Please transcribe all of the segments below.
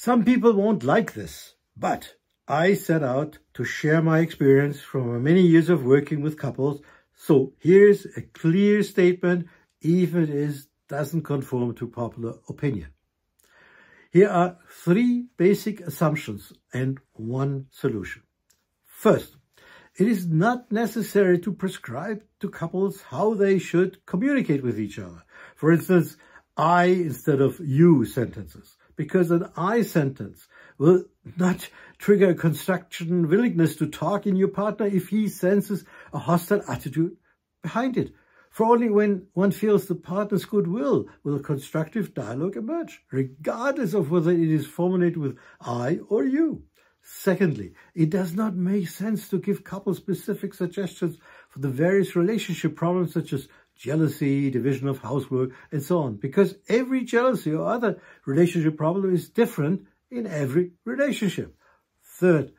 Some people won't like this, but I set out to share my experience from my many years of working with couples. So here's a clear statement, if it doesn't conform to popular opinion. Here are three basic assumptions and one solution. First, it is not necessary to prescribe to couples how they should communicate with each other. For instance, I instead of you sentences, because an I sentence will not trigger a construction willingness to talk in your partner if he senses a hostile attitude behind it. For only when one feels the partner's goodwill will a constructive dialogue emerge, regardless of whether it is formulated with I or you. Secondly, it does not make sense to give couple-specific suggestions for the various relationship problems such as jealousy, division of housework, and so on, because every jealousy or other relationship problem is different in every relationship. Third,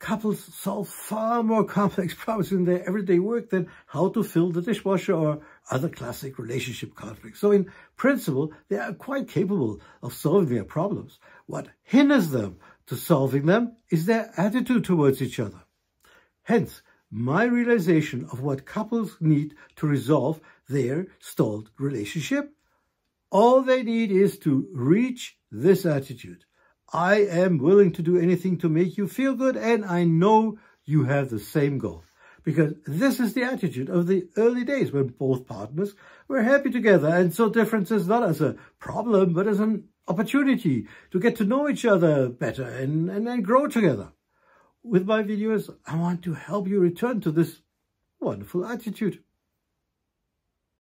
couples solve far more complex problems in their everyday work than how to fill the dishwasher or other classic relationship conflicts. So in principle, they are quite capable of solving their problems. What hinders them to solving them is their attitude towards each other. Hence, my realization of what couples need to resolve their stalled relationship. All they need is to reach this attitude. I am willing to do anything to make you feel good, and I know you have the same goal. Because this is the attitude of the early days when both partners were happy together and saw differences not as a problem, but as an opportunity to get to know each other better and grow together. With my videos, I want to help you return to this wonderful attitude.